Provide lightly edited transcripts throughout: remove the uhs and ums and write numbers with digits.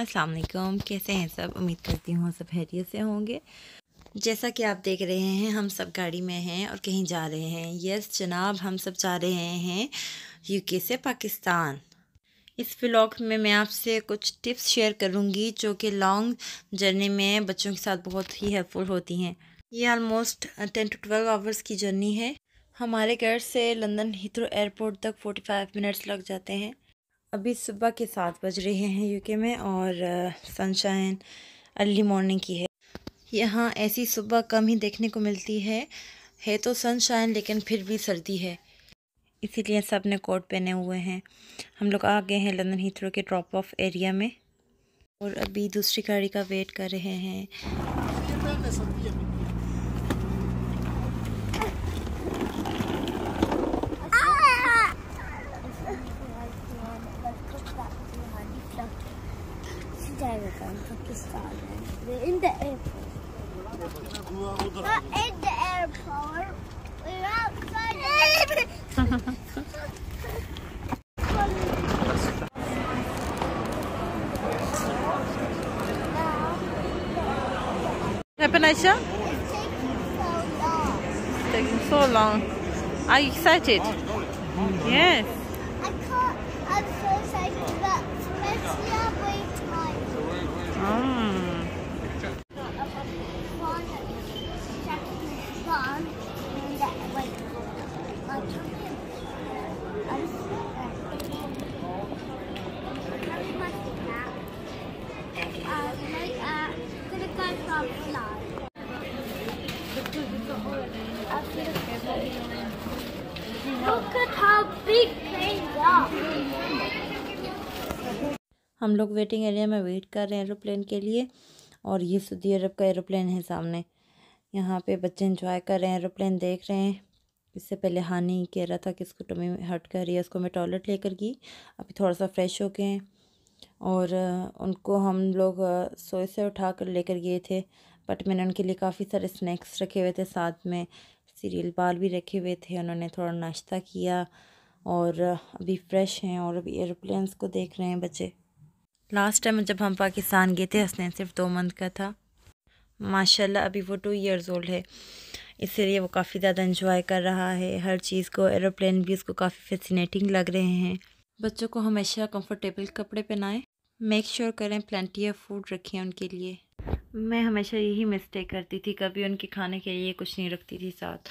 अस्सलाम वालेकुम, कैसे हैं सब। उम्मीद करती हूँ सब खैरियत से होंगे। जैसा कि आप देख रहे हैं हम सब गाड़ी में हैं और कहीं जा रहे हैं। यस जनाब, हम सब जा रहे हैं यूके से पाकिस्तान। इस व्लॉग में मैं आपसे कुछ टिप्स शेयर करूँगी जो कि लॉन्ग जर्नी में बच्चों के साथ बहुत ही हेल्पफुल होती हैं। ये आलमोस्ट 10 to 12 आवर्स की जर्नी है। हमारे घर से लंदन हीथ्रो एयरपोर्ट तक 45 मिनट्स लग जाते हैं। अभी सुबह के 7 बज रहे हैं यूके में और सनशाइन अर्ली मॉर्निंग की है। यहाँ ऐसी सुबह कम ही देखने को मिलती है तो सनशाइन, लेकिन फिर भी सर्दी है, इसीलिए सब ने कोट पहने हुए हैं। हम लोग आ गए हैं लंदन हीथ्रो के ड्रॉप ऑफ एरिया में और अभी दूसरी गाड़ी का वेट कर रहे हैं। Happen, Aisha? It's taking so long. It's taking so long. Are you excited? Yes. I can't. I'm so excited, but let's not wait time. Look at how big they are. हम लोग waiting area में wait कर रहे हैं aeroplane के लिए और ये सऊदी अरब का एरोप्लेन है सामने। यहाँ पे बच्चे इंजॉय कर रहे हैं, एरोप्लेन देख रहे हैं। इससे पहले हानी कह रहा था कि इसको टमी हर्ट कर रही है, उसको मैं टॉयलेट लेकर गई। अभी थोड़ा सा फ्रेश हो गए हैं और उनको हम लोग सोए से उठा कर लेकर गए थे, बट मैंने उनके लिए काफ़ी सारे स्नैक्स रखे हुए थे, साथ में सीरियल बार भी रखे हुए थे। उन्होंने थोड़ा नाश्ता किया और अभी फ्रेश हैं और अभी एरोप्लेन्स को देख रहे हैं बच्चे। लास्ट टाइम जब हम पाकिस्तान गए थे हसन सिर्फ 2 मंथ का था। माशाल्लाह अभी वो 2 years old है, इसलिए वो काफ़ी ज़्यादा इंजॉय कर रहा है हर चीज़ को। एरोप्लेन भी उसको काफ़ी फैसिनेटिंग लग रहे हैं। बच्चों को हमेशा कंफर्टेबल कपड़े पहनाएं, मेक श्योर करें प्लेंटी ऑफ फूड रखें उनके लिए। मैं हमेशा यही मिस्टेक करती थी, कभी उनके खाने के लिए कुछ नहीं रखती थी साथ।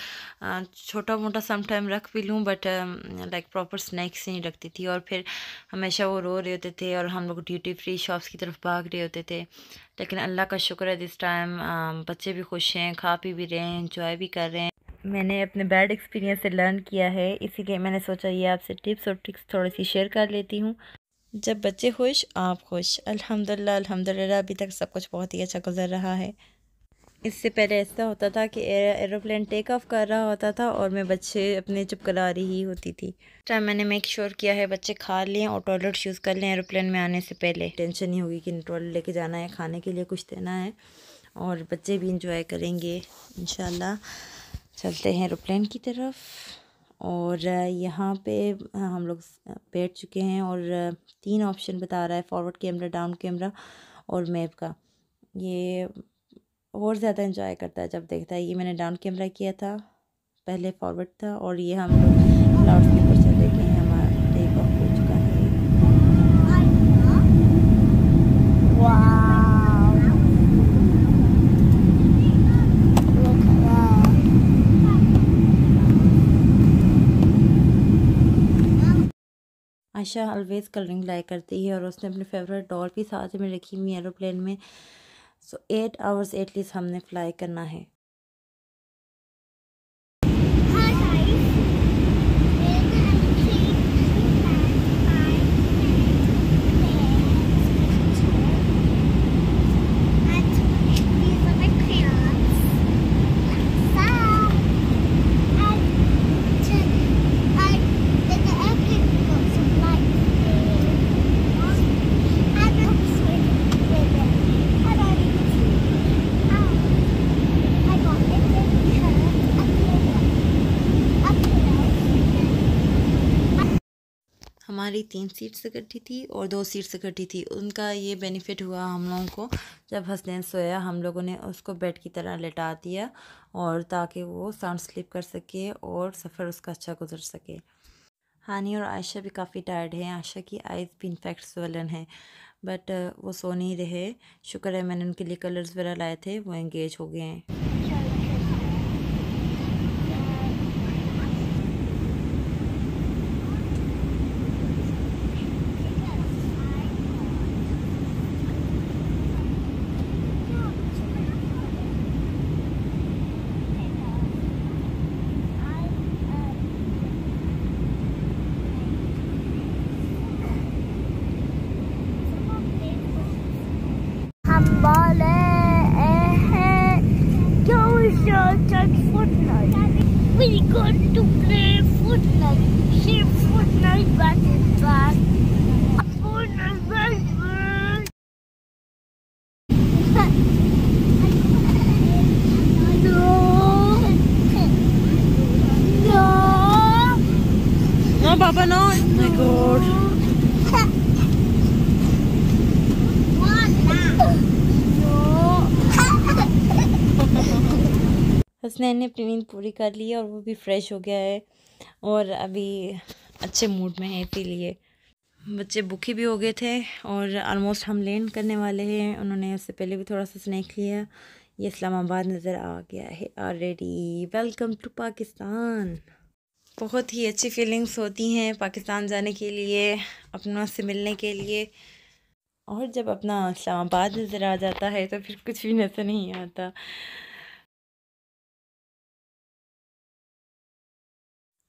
छोटा मोटा समटाइम रख भी लूँ बट लाइक प्रॉपर स्नैक्स नहीं रखती थी और फिर हमेशा वो रो रहे होते थे और हम लोग ड्यूटी फ्री शॉप्स की तरफ भाग रहे होते थे। लेकिन अल्लाह का शुक्र है दिस टाइम बच्चे भी खुश हैं, खा पी भी रहे हैं, इंजॉय भी कर रहे हैं। मैंने अपने बैड एक्सपीरियंस से लर्न किया है, इसीलिए मैंने सोचा ये आपसे टिप्स और ट्रिक्स थोड़ी सी शेयर कर लेती हूँ। जब बच्चे खुश आप खुश। अल्हम्दुलिल्लाह अल्हम्दुलिल्लाह अभी तक सब कुछ बहुत ही अच्छा गुजर रहा है। इससे पहले ऐसा होता था कि एरोप्लेन टेक ऑफ कर रहा होता था और मैं बच्चे अपने चुपकला रही होती थी। टाइम मैंने मेक श्योर किया है बच्चे खा लें और टॉयलेट यूज़ कर लें एरोप्लेन में आने से पहले। टेंशन नहीं होगी कि टॉयलेट लेके जाना है, खाने के लिए कुछ देना है और बच्चे भी इंजॉय करेंगे इंशाल्लाह। चलते हैं एरोप्लेन की तरफ और यहाँ पे हम लोग बैठ चुके हैं और 3 ऑप्शन बता रहा है, फॉरवर्ड कैमरा, डाउन कैमरा और मैप का। ये और ज़्यादा इंजॉय करता है जब देखता है। ये मैंने डाउन कैमरा किया था, पहले फॉरवर्ड था और ये हम लोग लाउड स्पीकर से देखे हैं। हमारा टेक ऑफ हो चुका है। वाह आशा ऑलवेज़ कलरिंग लाइक करती है और उसने अपने फेवरेट डॉल भी साथ में रखी हुई एरोप्लेन में। सो 8 hours एटलीस्ट हमने फ्लाई करना है। हमारी 3 सीट्स इकट्ठी थी और 2 सीट्स इकट्ठी थी। उनका ये बेनिफिट हुआ हम लोगों को, जब हसनैन सोया हम लोगों ने उसको बेड की तरह लेटा दिया और ताकि वो साउंड स्लीप कर सके और सफ़र उसका अच्छा गुजर सके। हानी और आयशा भी काफ़ी टायर्ड हैं। आयशा की आइज़ भी इनफेक्ट स्वलन है, बट वो सो नहीं रहे। शुक्र है मैंने उनके लिए कलर्स वगैरह लाए थे, वो एंगेज हो गए हैं। We're going to play Fortnite. Share Fortnite battle pass. Fortnite battle pass. No. No, Papa, no. Oh my God. Hasnain ने अपनी नींद पूरी कर ली और वो भी फ्रेश हो गया है और अभी अच्छे मूड में है। इसीलिए बच्चे भूखे भी हो गए थे और ऑलमोस्ट हम लैंड करने वाले हैं। उन्होंने उससे पहले भी थोड़ा सा स्नैक लिया। ये इस्लामाबाद नज़र आ गया है ऑलरेडी। Welcome to Pakistan. बहुत ही अच्छी फीलिंग्स होती हैं पाकिस्तान जाने के लिए, अपनों से मिलने के लिए, और जब अपना इस्लामाबाद नज़र आ जाता है तो फिर कुछ भी नज़र नहीं आता।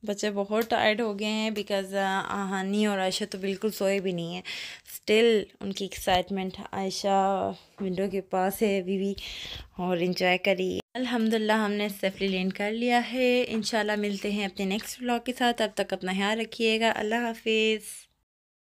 बच्चे बहुत टायर्ड हो गए हैं बिकॉज़ हानी और आयशा तो बिल्कुल सोए भी नहीं है। स्टिल उनकी एक्साइटमेंट, आयशा विंडो के पास है अभी भी और इंजॉय करी। अल्हम्दुलिल्लाह हमने सेफली लैंड कर लिया है। इंशाल्लाह मिलते हैं अपने नेक्स्ट व्लॉग के साथ। अब तक अपना ख्याल रखिएगा। अल्लाह हाफिज़।